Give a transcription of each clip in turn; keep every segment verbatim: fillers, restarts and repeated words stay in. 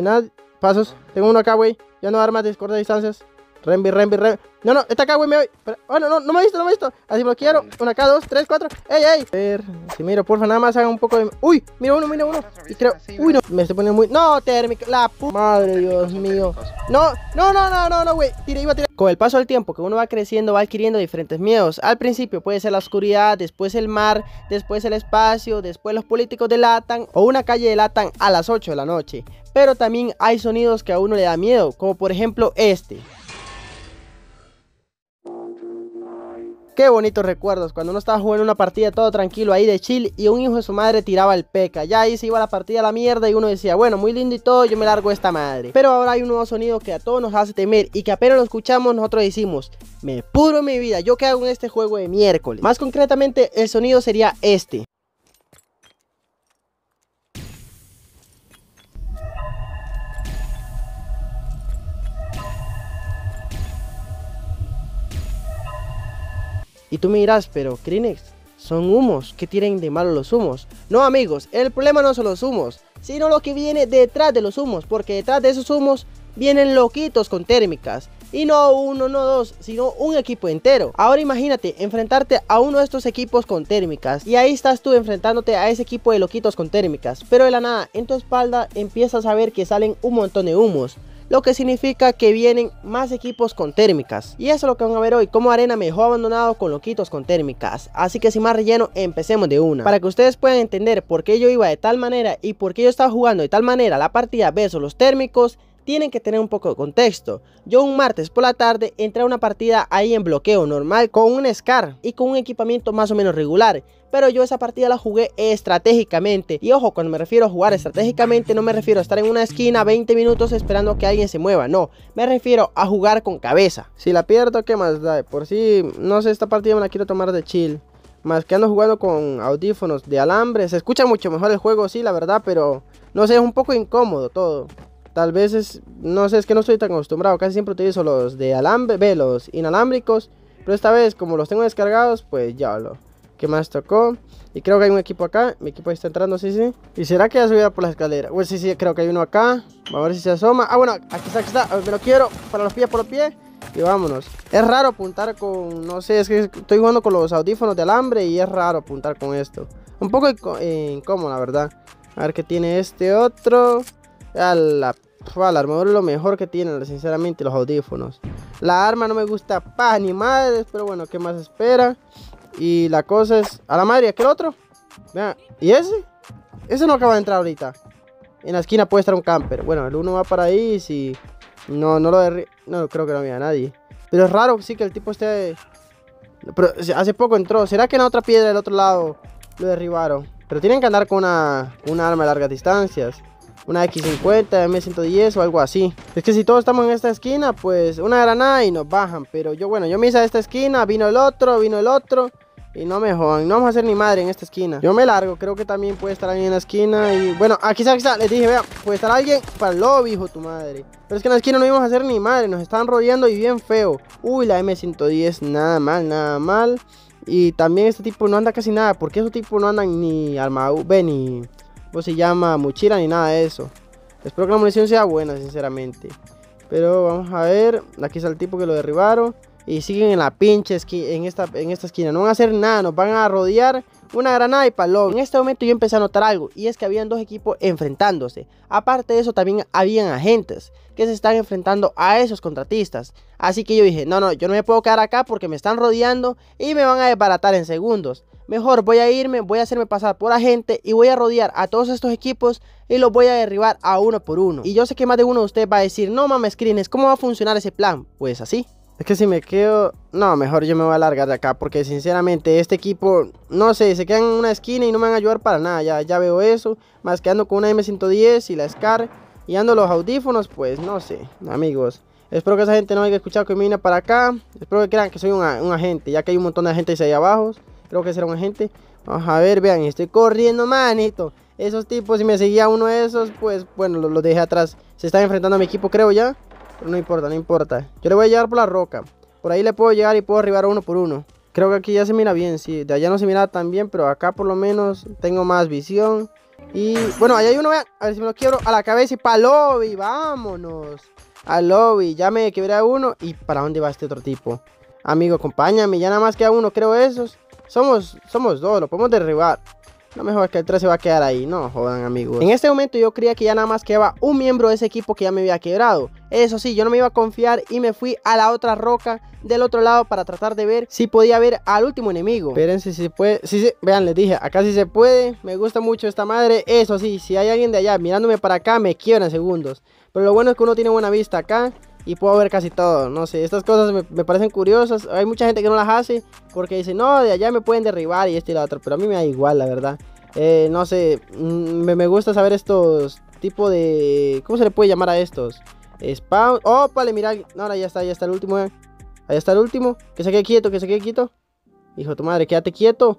Nada, pasos. Tengo uno acá, güey. Ya no armas de corta distancias. Renvi, Renvi, Renvi. No, no, está acá, güey. Me voy. Oh, no, no, no me he visto, no me he visto. Así bloquearon. Una acá, dos, tres, cuatro. ¡Ey, ey! A ver, si miro, porfa, nada más haga un poco de. ¡Uy! Mira uno, mira uno. Y creo. Uy, no. Me estoy poniendo muy. ¡No, térmico! ¡La puta! Madre, Dios mío. No, no, no, no, no, no, güey. Tire, iba a tirar. Con el paso del tiempo que uno va creciendo, va adquiriendo diferentes miedos. Al principio puede ser la oscuridad, después el mar, después el espacio, después los políticos delatan o una calle delatan a las ocho de la noche. Pero también hay sonidos que a uno le da miedo, como por ejemplo este. Qué bonitos recuerdos, cuando uno estaba jugando una partida todo tranquilo ahí de chill y un hijo de su madre tiraba el peca. Ya ahí se iba la partida a la mierda y uno decía, bueno, muy lindo y todo, yo me largo esta madre. Pero ahora hay un nuevo sonido que a todos nos hace temer y que apenas lo escuchamos nosotros decimos, me pudro mi vida, ¿yo qué hago en este juego de miércoles? Más concretamente, el sonido sería este. Y tú me dirás, pero Crinix, son humos, ¿qué tienen de malo los humos? No amigos, el problema no son los humos, sino lo que viene detrás de los humos, porque detrás de esos humos vienen loquitos con térmicas. Y no uno, no dos, sino un equipo entero. Ahora imagínate enfrentarte a uno de estos equipos con térmicas. Y ahí estás tú enfrentándote a ese equipo de loquitos con térmicas. Pero de la nada, en tu espalda empiezas a ver que salen un montón de humos. Lo que significa que vienen más equipos con térmicas. Y eso es lo que van a ver hoy, cómo Arena me dejó abandonado con loquitos con térmicas. Así que sin más relleno, empecemos de una. Para que ustedes puedan entender por qué yo iba de tal manera y por qué yo estaba jugando de tal manera la partida versus los térmicos, tienen que tener un poco de contexto. Yo un martes por la tarde entré a una partida ahí en bloqueo normal con un Scar y con un equipamiento más o menos regular. Pero yo esa partida la jugué estratégicamente. Y ojo, cuando me refiero a jugar estratégicamente no me refiero a estar en una esquina veinte minutos esperando que alguien se mueva. No, me refiero a jugar con cabeza. Si la pierdo, ¿qué más da? Por si, no sé, esta partida me la quiero tomar de chill. Más que ando jugando con audífonos de alambre. Se escucha mucho mejor el juego, sí, la verdad, pero no sé, es un poco incómodo todo. Tal vez es, no sé, es que no estoy tan acostumbrado. Casi siempre utilizo los de alambre, ve, los inalámbricos. Pero esta vez, como los tengo descargados, pues ya lo. ¿Qué más tocó? Y creo que hay un equipo acá. Mi equipo ahí está entrando, sí, sí. ¿Y será que ya subiera por la escalera? Pues sí, sí, creo que hay uno acá. Vamos a ver si se asoma. Ah, bueno, aquí está, aquí está. A ver, me lo quiero. Para los pies, por los pies. Y vámonos. Es raro apuntar con, no sé, es que estoy jugando con los audífonos de alambre y es raro apuntar con esto. Un poco inc- incómodo, la verdad. A ver qué tiene este otro. A la, a la armadura es lo mejor que tienen, sinceramente, los audífonos. La arma no me gusta pa' ni madres, pero bueno, ¿qué más espera? Y la cosa es... A la madre, aquel otro. Vean, ¿y ese? Ese no acaba de entrar ahorita. En la esquina puede estar un camper. Bueno, el uno va para ahí y si... No, no lo derriba. No, creo que no había nadie. Pero es raro, sí, que el tipo esté... Pero hace poco entró. ¿Será que en la otra piedra del otro lado lo derribaron? Pero tienen que andar con una, una arma a largas distancias. Una equis cincuenta, eme ciento diez o algo así. Es que si todos estamos en esta esquina, pues una granada y nos bajan. Pero yo, bueno, yo me hice a esta esquina, vino el otro, vino el otro. Y no me jodan, no vamos a hacer ni madre en esta esquina. Yo me largo, creo que también puede estar alguien en la esquina. Y bueno, aquí está, aquí está, les dije, vea, puede estar alguien para el lobby, hijo tu madre. Pero es que en la esquina no íbamos a hacer ni madre, nos estaban rodeando y bien feo. Uy, la eme ciento diez, nada mal, nada mal. Y también este tipo no anda casi nada, porque esos tipos no andan ni armado, ve, ni... Pues se llama mochila ni nada de eso. Espero que la munición sea buena, sinceramente. Pero vamos a ver. Aquí está el tipo que lo derribaron. Y siguen en la pinche esquina, en, esta, en esta esquina. No van a hacer nada, nos van a rodear. Una granada y palón. En este momento yo empecé a notar algo. Y es que habían dos equipos enfrentándose. Aparte de eso también habían agentes que se están enfrentando a esos contratistas. Así que yo dije, no, no, yo no me puedo quedar acá porque me están rodeando y me van a desbaratar en segundos. Mejor voy a irme, voy a hacerme pasar por agente y voy a rodear a todos estos equipos y los voy a derribar a uno por uno. Y yo sé que más de uno de ustedes va a decir, no mames, Crinix, ¿cómo va a funcionar ese plan? Pues así. Es que si me quedo... No, mejor yo me voy a largar de acá porque sinceramente este equipo, no sé, se quedan en una esquina y no me van a ayudar para nada. Ya, ya veo eso, más que ando con una eme ciento diez y la Scar y ando los audífonos, pues no sé, amigos. Espero que esa gente no haya escuchado que me vine para acá. Espero que crean que soy un, un agente, ya que hay un montón de agentes ahí abajo. Creo que será un agente. Vamos a ver, vean, estoy corriendo, manito. Esos tipos, si me seguía uno de esos, pues bueno, los, los dejé atrás. Se están enfrentando a mi equipo, creo ya. Pero no importa, no importa. Yo le voy a llegar por la roca. Por ahí le puedo llegar y puedo arribar uno por uno. Creo que aquí ya se mira bien, sí. De allá no se miraba tan bien, pero acá por lo menos tengo más visión. Y bueno, ahí hay uno, vean, a ver si me lo quiebro. A la cabeza y para lobby, vámonos. Al lobby, ya me quebré a uno. ¿Y para dónde va este otro tipo? Amigo, acompáñame, ya nada más queda uno, creo esos. Somos, somos dos, lo podemos derribar. No me jodas que el tres se va a quedar ahí, no jodan amigos. En este momento yo creía que ya nada más quedaba un miembro de ese equipo que ya me había quebrado. Eso sí, yo no me iba a confiar y me fui a la otra roca del otro lado para tratar de ver si podía ver al último enemigo. Espérense si se puede, si se... vean, les dije, acá sí se puede, me gusta mucho esta madre. Eso sí, si hay alguien de allá mirándome para acá me quiebran segundos. Pero lo bueno es que uno tiene buena vista acá y puedo ver casi todo, no sé, estas cosas me, me parecen curiosas. Hay mucha gente que no las hace porque dice, no, de allá me pueden derribar y este y la otra, pero a mí me da igual, la verdad. Eh, no sé, me, me gusta saber estos tipo de... ¿Cómo se le puede llamar a estos? Spawn... ¡Ópale, mira! No, ahora ya está, ya está el último, eh. Ahí está el último. Que se quede quieto, que se quede quieto. Hijo de tu madre, quédate quieto.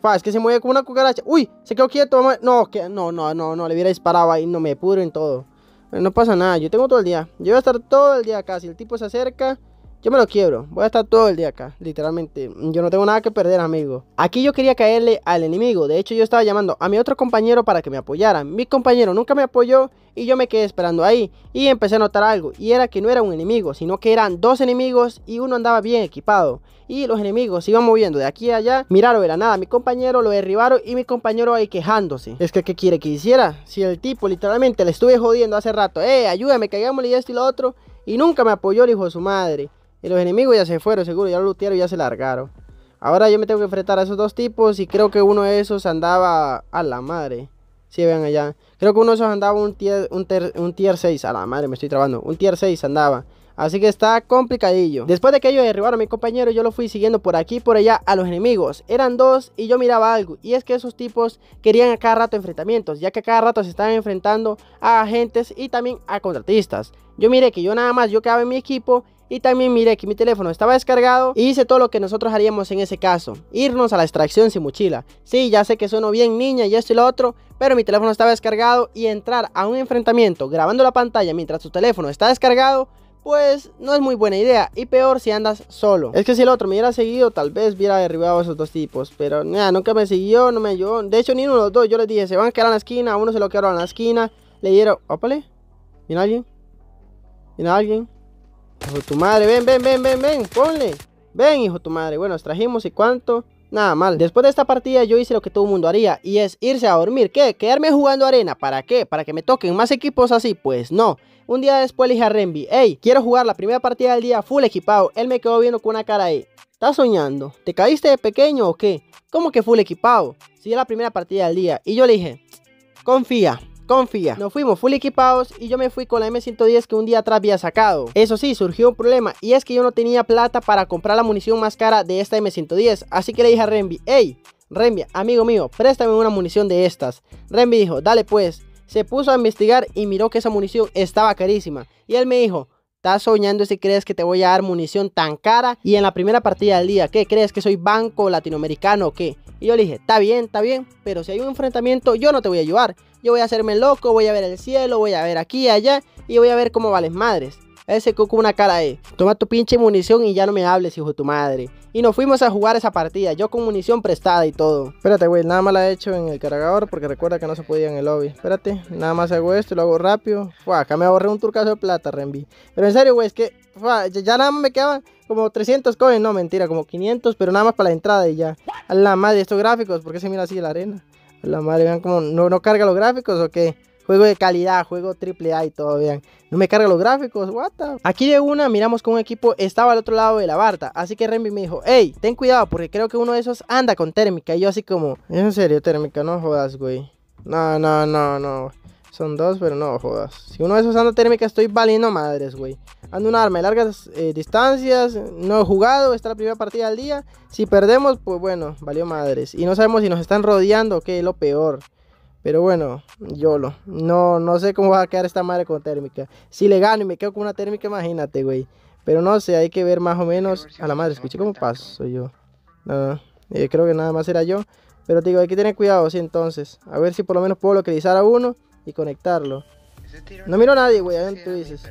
Fa, es que se mueve como una cucaracha. ¡Uy! Se quedó quieto, mamá. No, que... no, no, no, no, le hubiera disparado ahí, no me pudro en todo. No pasa nada, yo tengo todo el día. Yo voy a estar todo el día acá, si el tipo se acerca yo me lo quiebro, voy a estar todo el día acá. Literalmente, yo no tengo nada que perder, amigo. Aquí yo quería caerle al enemigo. De hecho yo estaba llamando a mi otro compañero para que me apoyara. Mi compañero nunca me apoyó y yo me quedé esperando ahí. Y empecé a notar algo, y era que no era un enemigo, sino que eran dos enemigos y uno andaba bien equipado. Y los enemigos se iban moviendo de aquí a allá. Miraron, era nada, mi compañero lo derribaron y mi compañero ahí quejándose. Es que, ¿qué quiere que hiciera? Si el tipo literalmente le estuve jodiendo hace rato, eh, ayúdame, caigámosle y esto y lo otro, y nunca me apoyó el hijo de su madre. Y los enemigos ya se fueron, seguro, ya lo lootearon y ya se largaron. Ahora yo me tengo que enfrentar a esos dos tipos y creo que uno de esos andaba a la madre. Sí, vean allá. Creo que uno de esos andaba un tier, un, ter, un tier seis. A la madre, me estoy trabando. Un tier seis andaba. Así que está complicadillo. Después de que ellos derribaron a mi compañero, yo lo fui siguiendo por aquí y por allá a los enemigos. Eran dos y yo miraba algo. Y es que esos tipos querían a cada rato enfrentamientos, ya que a cada rato se estaban enfrentando a agentes y también a contratistas. Yo miré que yo nada más, yo quedaba en mi equipo. Y también miré que mi teléfono estaba descargado y hice todo lo que nosotros haríamos en ese caso. Irnos a la extracción sin mochila. Sí, ya sé que sueno bien niña y esto y lo otro, pero mi teléfono estaba descargado y entrar a un enfrentamiento grabando la pantalla mientras tu teléfono está descargado, pues no es muy buena idea. Y peor si andas solo. Es que si el otro me hubiera seguido, tal vez hubiera derribado a esos dos tipos. Pero nada, nunca me siguió, no me ayudó. De hecho, ni uno de los dos, yo les dije, se van a quedar en la esquina. A uno se lo quedaron en la esquina. Le dieron, ópale, ¿viene alguien? ¿Viene alguien? Hijo tu madre, ven, ven, ven, ven, ven, ponle. Ven, hijo tu madre, bueno, nos trajimos y cuánto. Nada mal. Después de esta partida yo hice lo que todo el mundo haría, y es irse a dormir. ¿Qué? ¿Quedarme jugando arena? ¿Para qué? ¿Para que me toquen más equipos así? Pues no. Un día después le dije a Renvi, hey, quiero jugar la primera partida del día full equipado. Él me quedó viendo con una cara ahí, ¿estás soñando? ¿Te caíste de pequeño o qué? ¿Cómo que full equipado? Si es la primera partida del día. Y yo le dije, confía. Confía, nos fuimos full equipados y yo me fui con la eme ciento diez que un día atrás había sacado. Eso sí, surgió un problema y es que yo no tenía plata para comprar la munición más cara de esta eme ciento diez. Así que le dije a Renvi, hey, Renvi, amigo mío, préstame una munición de estas. Renvi dijo, dale pues. Se puso a investigar y miró que esa munición estaba carísima. Y él me dijo, ¿estás soñando si crees que te voy a dar munición tan cara? Y en la primera partida del día, ¿qué crees? ¿Que soy banco latinoamericano o qué? Y yo le dije, está bien, está bien, pero si hay un enfrentamiento yo no te voy a ayudar. Yo voy a hacerme loco, voy a ver el cielo, voy a ver aquí, allá, y voy a ver cómo vales madres. Ese cuco una cara de, toma tu pinche munición y ya no me hables, hijo de tu madre. Y nos fuimos a jugar esa partida, yo con munición prestada y todo. Espérate, güey, nada más la he hecho en el cargador porque recuerda que no se podía en el lobby. Espérate, nada más hago esto, lo hago rápido. Fua, acá me ahorré un turcazo de plata, Renvi. Pero en serio, güey, es que fua, ya nada más me quedaban como trescientos coins, no, mentira, como quinientos, pero nada más para la entrada y ya. A la madre, estos gráficos, ¿por qué se mira así la arena? A la madre, vean como, ¿no, no carga los gráficos o qué? Juego de calidad, juego triple A y todo, vean. No me carga los gráficos, what the... Aquí de una miramos que un equipo estaba al otro lado de la barda. Así que Renvi me dijo, hey, ten cuidado porque creo que uno de esos anda con térmica. Y yo así como, ¿es en serio térmica? No jodas, güey. No, no, no, no. Son dos, pero no jodas. Si uno de esos anda térmica estoy valiendo madres, güey. Ando un arma de largas eh, distancias. No he jugado, esta es la primera partida del día. Si perdemos, pues bueno, valió madres. Y no sabemos si nos están rodeando o qué, es lo peor. Pero bueno, YOLO. No, no sé cómo va a quedar esta madre con térmica. Si le gano y me quedo con una térmica, imagínate, güey. Pero no sé, hay que ver más o menos. A la madre, escuché cómo paso yo. No, eh, creo que nada más era yo. Pero te digo, hay que tener cuidado, sí, entonces. A ver si por lo menos puedo localizar a uno y conectarlo. No miro a nadie, güey, a ver tú dices.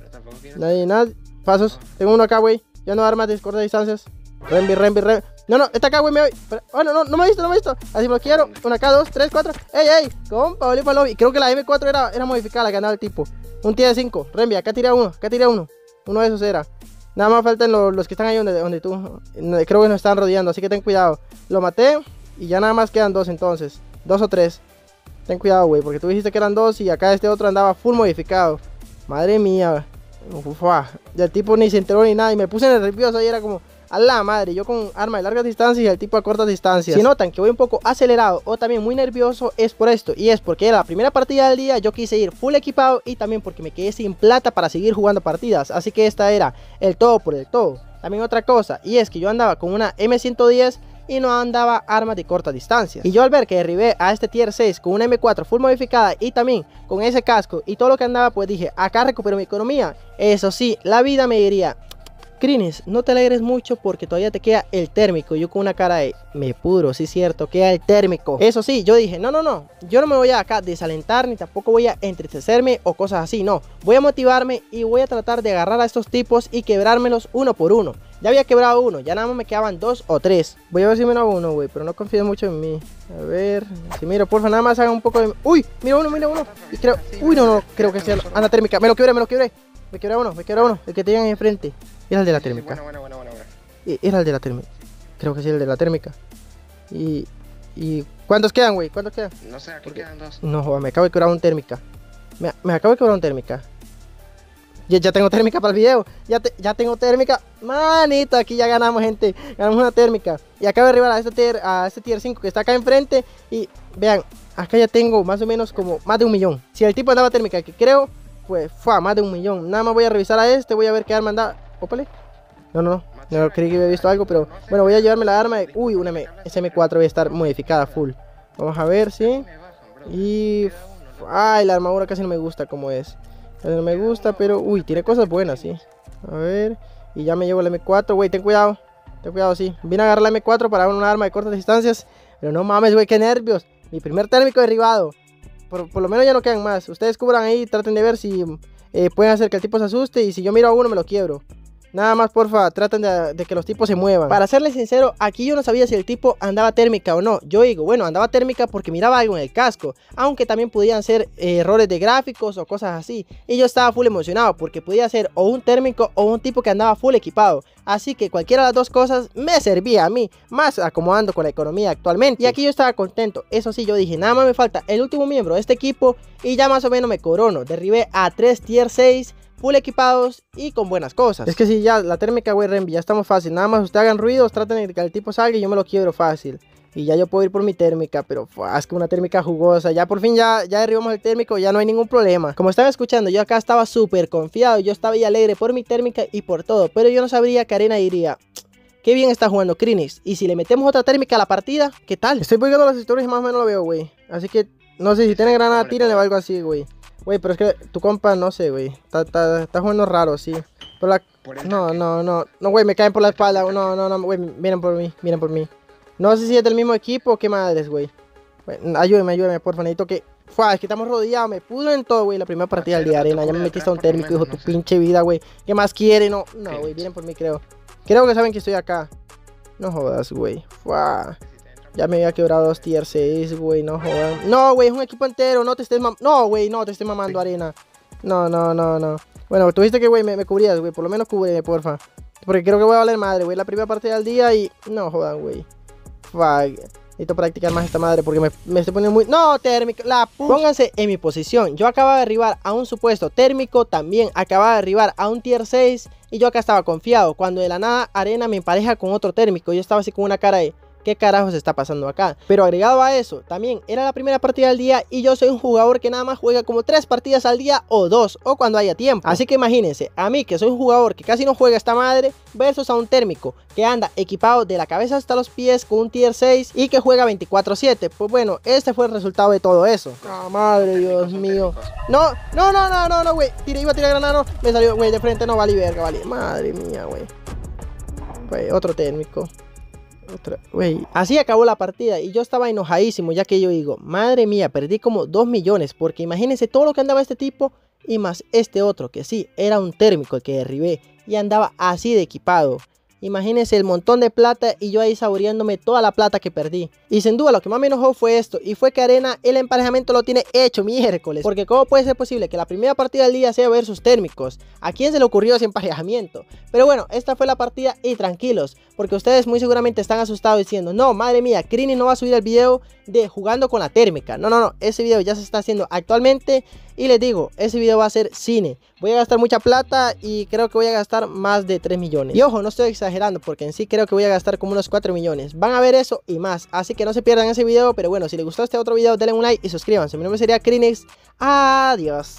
Nadie, nadie. Pasos, tengo uno acá, güey. Ya no armas de corta distancias. Renvi, Renvi, Renvi. No, no, está acá, güey, me voy. Oh, no, no, no me ha visto, no me ha visto. Así bloquearon. Una acá, dos, tres, cuatro. Ey, ey, compa, volví para el lobby. Creo que la M cuatro era, era modificada, la que andaba el tipo. Un tira de cinco. Renvi, acá tira uno, acá tira uno. Uno de esos era. Nada más faltan los, los que están ahí donde, donde tú. Creo que nos están rodeando, así que ten cuidado. Lo maté y ya nada más quedan dos entonces. Dos o tres. Ten cuidado, güey, porque tú dijiste que eran dos y acá este otro andaba full modificado. Madre mía. Ufa. Y el tipo ni se enteró ni nada y me puse nervioso y era como... A la madre, yo con arma de largas distancias y el tipo a cortas distancias. Si notan que voy un poco acelerado o también muy nervioso es por esto. Y es porque en la primera partida del día yo quise ir full equipado y también porque me quedé sin plata para seguir jugando partidas. Así que esta era el todo por el todo. También otra cosa, y es que yo andaba con una M ciento diez y no andaba armas de corta distancia. Y yo al ver que derribé a este tier seis con una M cuatro full modificada y también con ese casco y todo lo que andaba, pues dije, acá recupero mi economía. Eso sí, la vida me diría... Crinix, no te alegres mucho porque todavía te queda el térmico. Yo con una cara de me pudro, sí es cierto, queda el térmico. Eso sí, yo dije, no, no, no, yo no me voy a acá desalentar ni tampoco voy a entristecerme o cosas así, no. Voy a motivarme y voy a tratar de agarrar a estos tipos y quebrármelos uno por uno. Ya había quebrado uno, ya nada más me quedaban dos o tres. Voy a ver si me da uno, güey, pero no confíes mucho en mí. A ver, si miro, porfa, nada más hagan un poco de... Uy, mira uno, mira uno. Y creo... Uy, no, no, creo que sea... Anda, térmica, me lo quebré, me lo quebré. Me quebré uno, me quebré uno, el que te llegan enfrente. Era el de la térmica. Bueno, bueno, bueno, bueno. Era el de la térmica. Creo que sí, el de la térmica. Y... y ¿cuántos quedan, güey? ¿Cuántos quedan? No sé, aquí porque... quedan dos. No, joder, me acabo de quebrar un térmica. Me, me acabo de quebrar un térmica. Ya, ya tengo térmica para el video. Ya, te, ya tengo térmica. Manito, aquí ya ganamos, gente. Ganamos una térmica. Y acabo de arribar a este tier, a este tier cinco que está acá enfrente. Y vean, acá ya tengo más o menos como más de un millón. Si el tipo andaba térmica, que creo, pues fue más de un millón. Nada más voy a revisar a este, voy a ver qué arma andaba. Ópale. No, no, no, no creí que había visto algo, pero bueno, voy a llevarme la arma de... Uy, una M cuatro voy a estar modificada full. Vamos a ver, sí. Y... Ay, la armadura casi no me gusta como es. Casi no me gusta, pero... Uy, tiene cosas buenas, sí. A ver... Y ya me llevo la M cuatro, güey, ten cuidado. Ten cuidado, sí. Vine a agarrar la M cuatro para una arma de cortas distancias. Pero no mames, güey, qué nervios. Mi primer térmico derribado. Por, por lo menos ya no quedan más. Ustedes cubran ahí, traten de ver si... Eh, pueden hacer que el tipo se asuste y si yo miro a uno me lo quiebro. Nada más, porfa, traten de, de que los tipos se muevan. Para serles sincero, aquí yo no sabía si el tipo andaba térmica o no. Yo digo, bueno, andaba térmica porque miraba algo en el casco. Aunque también podían ser eh, errores de gráficos o cosas así. Y yo estaba full emocionado porque podía ser o un térmico o un tipo que andaba full equipado. Así que cualquiera de las dos cosas me servía a mí. Más acomodando con la economía actualmente. Y aquí yo estaba contento. Eso sí, yo dije, nada más me falta el último miembro de este equipo. Y ya más o menos me corono. Derribé a tres tier seis. Full equipados y con buenas cosas. Es que si ya la térmica, güey, Renvi, ya estamos fácil. Nada más ustedes hagan ruidos, traten de que el tipo salga y yo me lo quiebro fácil. Y ya yo puedo ir por mi térmica, pero es que una térmica jugosa. Ya por fin ya, ya derribamos el térmico, ya no hay ningún problema. Como están escuchando, yo acá estaba súper confiado. Yo estaba ahí alegre por mi térmica y por todo. Pero yo no sabría que Arena diría... Qué bien está jugando Crinix. Y si le metemos otra térmica a la partida, ¿qué tal? Estoy poniendo las historias y más o menos lo veo, güey. Así que no sé si tienen granada, tírenle o algo así, güey. Güey, pero es que tu compa, no sé, güey. Está, está, está jugando raro, sí. Pero la... No, no, no. No, güey, me caen por la espalda. No, no, no, güey. Miren por mí, miren por mí. No sé si es del mismo equipo o qué madres, güey. Ayúdeme, ayúdeme, porfa. Necesito que... Fua, es que estamos rodeados. Me pudro en todo, güey. La primera partida del día, Arena. Ya me metiste a un térmico, hijo, tu pinche vida, güey. ¿Qué más quiere? No, no, güey. Vienen por mí, creo. Creo que saben que estoy acá. No jodas, güey. Fua. Ya me había quebrado dos tier seis, güey, no jodan. No, güey, es un equipo entero, no te estés mamando. No, güey, no te estés mamando, Arena. No, no, no, no. Bueno, tuviste que, güey, me, me cubrías, güey. Por lo menos cúbreme, porfa. Porque creo que voy a valer madre, güey. La primera partida del día y... No jodan, güey. Fuck. Necesito practicar más esta madre porque me, me estoy poniendo muy... No, térmico, la puta. Pónganse en mi posición. Yo acababa de derribar a un supuesto térmico. También acababa de derribar a un tier seis. Y yo acá estaba confiado. Cuando de la nada, Arena me empareja con otro térmico. Yo estaba así con una cara de... ¿Qué carajos está pasando acá? Pero agregado a eso, también era la primera partida del día y yo soy un jugador que nada más juega como tres partidas al día o dos o cuando haya tiempo. Así que imagínense, a mí que soy un jugador que casi no juega esta madre versus a un térmico que anda equipado de la cabeza hasta los pies con un tier seis y que juega veinticuatro siete. Pues bueno, este fue el resultado de todo eso. ¡Ah, madre, Dios mío! No, no, no, no, no, no, güey. Tire, iba a tirar granada, no. Me salió, güey, de frente, no, vale, verga, vale. Madre mía, güey. Güey, otro térmico. Otra, wey. Así acabó la partida y yo estaba enojadísimo, ya que yo digo, madre mía, perdí como dos millones, porque imagínense todo lo que andaba este tipo y más este otro, que sí, era un térmico el que derribé y andaba así de equipado. Imagínense el montón de plata y yo ahí saboreándome toda la plata que perdí. Y sin duda lo que más me enojó fue esto, y fue que Arena el emparejamiento lo tiene hecho miércoles. Porque cómo puede ser posible que la primera partida del día sea versus Térmicos. ¿A quién se le ocurrió ese emparejamiento? Pero bueno, esta fue la partida y tranquilos, porque ustedes muy seguramente están asustados diciendo: no, madre mía, Crinix no va a subir el video de jugando con la térmica. No, no, no, ese video ya se está haciendo actualmente. Y les digo, ese video va a ser cine. Voy a gastar mucha plata y creo que voy a gastar más de tres millones. Y ojo, no estoy exagerando porque en sí creo que voy a gastar como unos cuatro millones. Van a ver eso y más, así que no se pierdan ese video. Pero bueno, si les gustó este otro video, denle un like y suscríbanse. Mi nombre sería Crinix. Adiós.